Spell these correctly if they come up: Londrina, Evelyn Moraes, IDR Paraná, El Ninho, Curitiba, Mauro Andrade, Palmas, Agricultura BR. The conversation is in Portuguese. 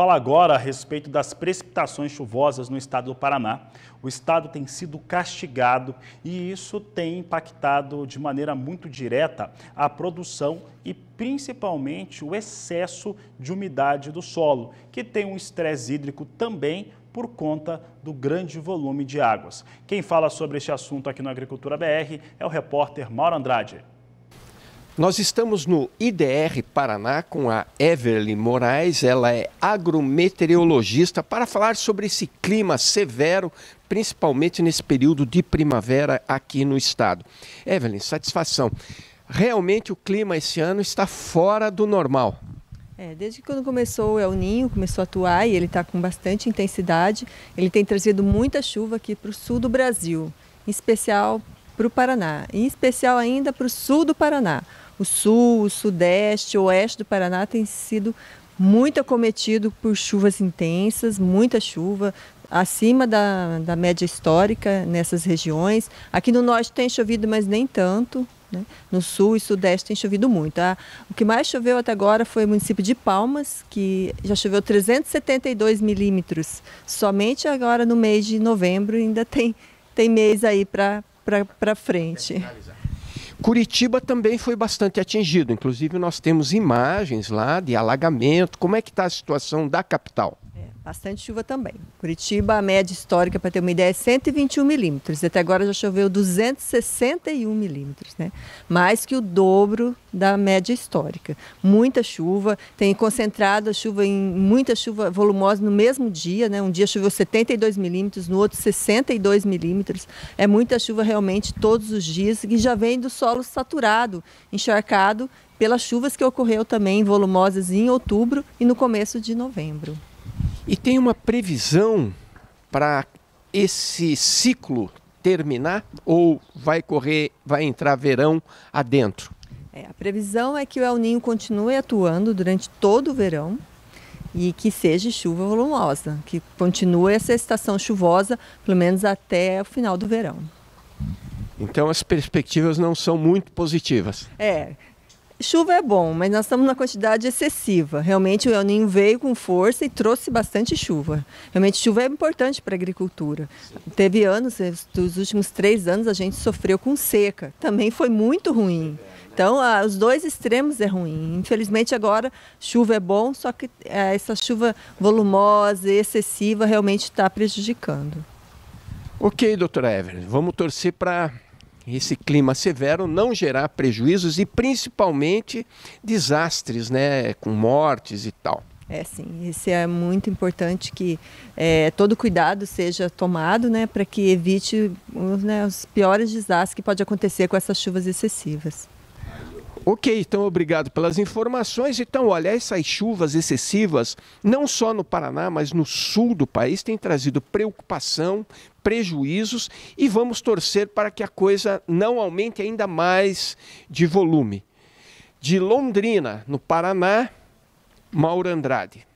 fala agora a respeito das precipitações chuvosas no estado do Paraná. O estado tem sido castigado e isso tem impactado de maneira muito direta a produção e principalmente o excesso de umidade do solo, que tem um estresse hídrico também por conta do grande volume de águas. Quem fala sobre este assunto aqui no Agricultura BR é o repórter Mauro Andrade. Nós estamos no IDR Paraná com a Evelyn Moraes, ela é agrometeorologista, para falar sobre esse clima severo, principalmente nesse período de primavera aqui no estado. Evelyn, satisfação. Realmente o clima esse ano está fora do normal. Desde que quando começou o El Ninho, começou a atuar e ele está com bastante intensidade, ele tem trazido muita chuva aqui para o sul do Brasil, em especial para o Paraná, em especial ainda para o sul do Paraná. O sul, o sudeste, o oeste do Paraná tem sido muito acometido por chuvas intensas, muita chuva, acima da média histórica nessas regiões. Aqui no norte tem chovido, mas nem tanto, né? No sul e sudeste tem chovido muito. O que mais choveu até agora foi o município de Palmas, que já choveu 372 milímetros. Somente agora no mês de novembro, ainda tem mês aí para frente. Curitiba também foi bastante atingido, inclusive nós temos imagens lá de alagamento. Como é que está a situação da capital? Bastante chuva também. Curitiba, a média histórica, para ter uma ideia, é 121 milímetros. Até agora já choveu 261 milímetros, né? Mais que o dobro da média histórica. Muita chuva, tem concentrada chuva, muita chuva volumosa no mesmo dia, né? Um dia choveu 72 milímetros, no outro 62 milímetros. É muita chuva realmente todos os dias e já vem do solo saturado, encharcado pelas chuvas que ocorreu também volumosas em outubro e no começo de novembro. E tem uma previsão para esse ciclo terminar ou vai entrar verão adentro? A previsão é que o El Ninho continue atuando durante todo o verão e que seja chuva volumosa, que continue essa estação chuvosa pelo menos até o final do verão. Então as perspectivas não são muito positivas. Chuva é bom, mas nós estamos numa quantidade excessiva. Realmente o El Ninho veio com força e trouxe bastante chuva. Realmente chuva é importante para a agricultura. Sim. Teve anos, dos últimos 3 anos a gente sofreu com seca. Também foi muito ruim. Então os dois extremos é ruim. Infelizmente agora chuva é bom, só que essa chuva volumosa e excessiva realmente está prejudicando. Ok, doutora Evelyn, vamos torcer para esse clima severo não gerar prejuízos e principalmente desastres, né, com mortes e tal. Sim, isso é muito importante, que todo cuidado seja tomado, né, para que evite os piores desastres que pode acontecer com essas chuvas excessivas. Ok, então obrigado pelas informações. Então, olha, essas chuvas excessivas, não só no Paraná, mas no sul do país, têm trazido preocupação, prejuízos, e vamos torcer para que a coisa não aumente ainda mais de volume. De Londrina, no Paraná, Mauro Andrade.